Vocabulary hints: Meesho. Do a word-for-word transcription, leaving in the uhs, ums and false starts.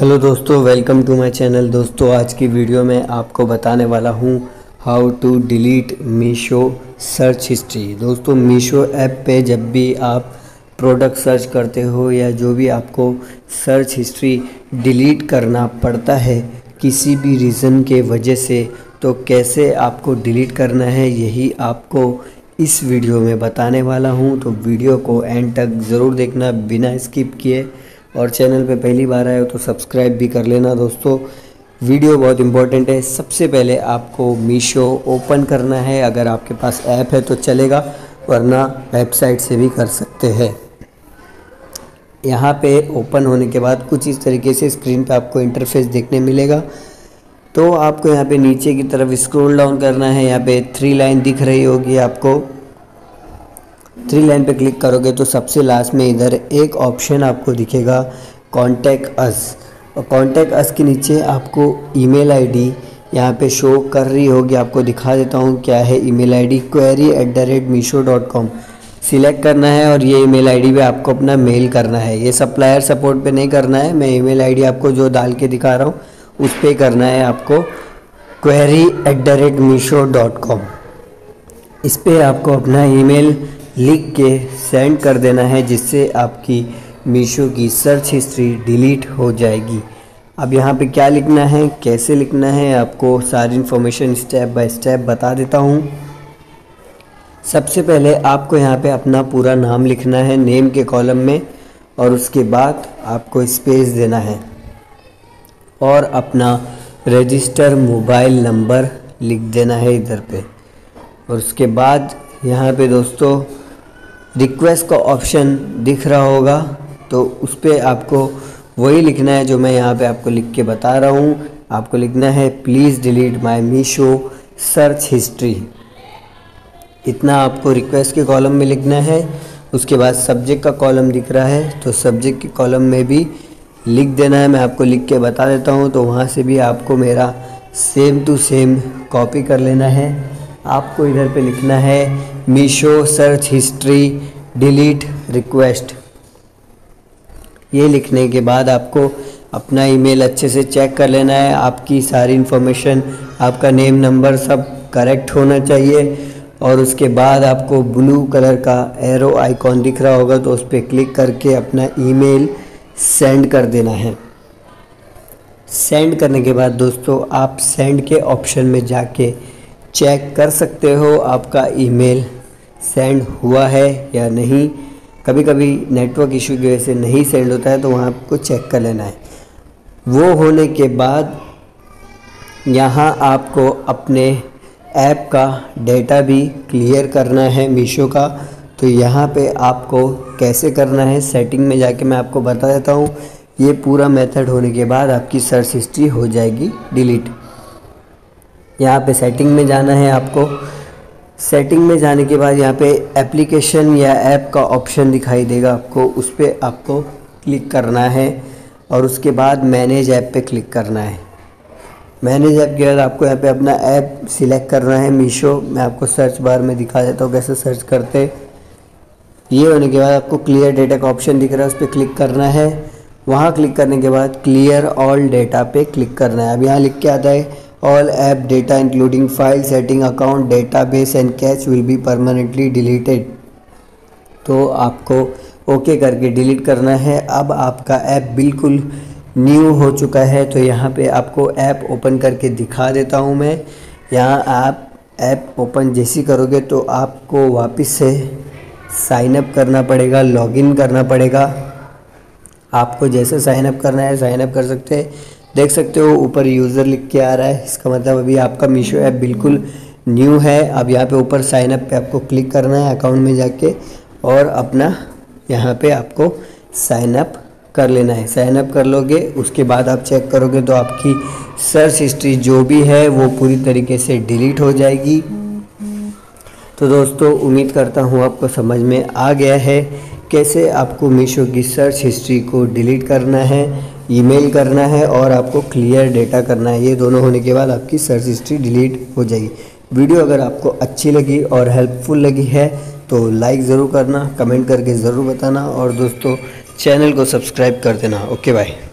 Hello दोस्तों, welcome to my channel. दोस्तों, आज की वीडियो में आपको बताने वाला हूँ how to delete Meesho search history. दोस्तों, मीशो ऐप पे जब भी आप प्रोडक्ट सर्च करते हो या जो भी आपको सर्च हिस्ट्री डिलीट करना पड़ता है किसी भी रीज़न के वजह से, तो कैसे आपको डिलीट करना है यही आपको इस वीडियो में बताने वाला हूँ। तो वीडियो को एंड तक ज़रूर देखना बिना स्किप किए, और चैनल पे पहली बार आए हो तो सब्सक्राइब भी कर लेना। दोस्तों, वीडियो बहुत इम्पोर्टेंट है। सबसे पहले आपको मीशो ओपन करना है। अगर आपके पास ऐप है तो चलेगा, वरना वेबसाइट से भी कर सकते हैं। यहाँ पे ओपन होने के बाद कुछ इस तरीके से स्क्रीन पे आपको इंटरफेस देखने मिलेगा। तो आपको यहाँ पे नीचे की तरफ स्क्रॉल डाउन करना है। यहाँ पे थ्री लाइन दिख रही होगी आपको। थ्री लाइन पे क्लिक करोगे तो सबसे लास्ट में इधर एक ऑप्शन आपको दिखेगा कॉन्टैक्ट अस, और कॉन्टैक्ट अस के नीचे आपको ईमेल आईडी यहाँ पे शो कर रही होगी। आपको दिखा देता हूँ क्या है email ID. Query at the rate Meesho dot com select करना है, और ये ईमेल आईडी पे आपको अपना मेल करना है। ये सप्लायर सपोर्ट पे नहीं करना है, मैं ईमेल आईडी आपको जो डाल के दिखा रहा हूँ उस पर करना है आपको। Query at the rate Meesho dot com, इस पर आपको अपना ईमेल लिख के सेंड कर देना है, जिससे आपकी मीशो की सर्च हिस्ट्री डिलीट हो जाएगी। अब यहाँ पे क्या लिखना है, कैसे लिखना है, आपको सारी इन्फॉर्मेशन स्टेप बाय स्टेप बता देता हूँ। सबसे पहले आपको यहाँ पे अपना पूरा नाम लिखना है नेम के कॉलम में, और उसके बाद आपको स्पेस देना है और अपना रजिस्टर मोबाइल नंबर लिख देना है इधर पे। और उसके बाद यहाँ पे दोस्तों रिक्वेस्ट का ऑप्शन दिख रहा होगा, तो उस पर आपको वही लिखना है जो मैं यहाँ पे आपको लिख के बता रहा हूँ। आपको लिखना है please delete my Meesho search history, इतना आपको रिक्वेस्ट के कॉलम में लिखना है। उसके बाद सब्जेक्ट का कॉलम दिख रहा है, तो सब्जेक्ट के कॉलम में भी लिख देना है। मैं आपको लिख के बता देता हूँ, तो वहाँ से भी आपको मेरा सेम टू सेम कॉपी कर लेना है। आपको इधर पे लिखना है Meesho search history delete request. ये लिखने के बाद आपको अपना ईमेल अच्छे से चेक कर लेना है। आपकी सारी इन्फॉर्मेशन, आपका नेम नंबर सब करेक्ट होना चाहिए। और उसके बाद आपको ब्लू कलर का एरो आइकॉन दिख रहा होगा, तो उस पर क्लिक करके अपना ईमेल सेंड कर देना है। सेंड करने के बाद दोस्तों आप सेंड के ऑप्शन में जाके चेक कर सकते हो आपका ईमेल सेंड हुआ है या नहीं। कभी कभी नेटवर्क इशू की वजह से नहीं सेंड होता है, तो वहाँ आपको चेक कर लेना है। वो होने के बाद यहाँ आपको अपने ऐप का डेटा भी क्लियर करना है मीशो का। तो यहाँ पे आपको कैसे करना है, सेटिंग में जाके मैं आपको बता देता हूँ। ये पूरा मेथड होने के बाद आपकी सर्च हिस्ट्री हो जाएगी डिलीट। यहाँ पे सेटिंग में जाना है आपको। सेटिंग में जाने के बाद यहाँ पे एप्लीकेशन या ऐप का ऑप्शन दिखाई देगा आपको, उस पर आपको क्लिक करना है। और उसके बाद मैनेज ऐप पे क्लिक करना है। मैनेज ऐप के बाद आपको यहाँ पे अपना ऐप सिलेक्ट करना है मीशो। मैं आपको सर्च बार में दिखा देता हूँ कैसे सर्च करते। ये होने के बाद आपको क्लियर डेटा का ऑप्शन दिख रहा है, उस पर क्लिक करना है। वहाँ क्लिक करने के बाद क्लियर ऑल डेटा पे क्लिक करना है। अब यहाँ लिख के आता है All app data including file, setting, account, database and cache will be permanently deleted. तो आपको ओके करके डिलीट करना है। अब आपका ऐप बिल्कुल न्यू हो चुका है, तो यहाँ पे आपको ऐप ओपन करके दिखा देता हूँ मैं। यहाँ आप ऐप ओपन जैसी करोगे तो आपको वापस से साइन अप करना पड़ेगा, लॉगिन करना पड़ेगा। आपको जैसे साइन अप करना है साइन अप कर सकते हैं। देख सकते हो ऊपर यूज़र लिख के आ रहा है, इसका मतलब अभी आपका मीशो ऐप बिल्कुल न्यू है। अब यहाँ पे ऊपर साइन अप पे आपको क्लिक करना है अकाउंट में जाके, और अपना यहाँ पे आपको साइन अप कर लेना है। साइन अप कर लोगे, उसके बाद आप चेक करोगे तो आपकी सर्च हिस्ट्री जो भी है वो पूरी तरीके से डिलीट हो जाएगी। तो दोस्तों, उम्मीद करता हूँ आपको समझ में आ गया है कैसे आपको मीशो की सर्च हिस्ट्री को डिलीट करना है, ईमेल करना है और आपको क्लियर डेटा करना है। ये दोनों होने के बाद आपकी सर्च हिस्ट्री डिलीट हो जाएगी। वीडियो अगर आपको अच्छी लगी और हेल्पफुल लगी है तो लाइक ज़रूर करना, कमेंट करके ज़रूर बताना, और दोस्तों चैनल को सब्सक्राइब कर देना। Okay, bye.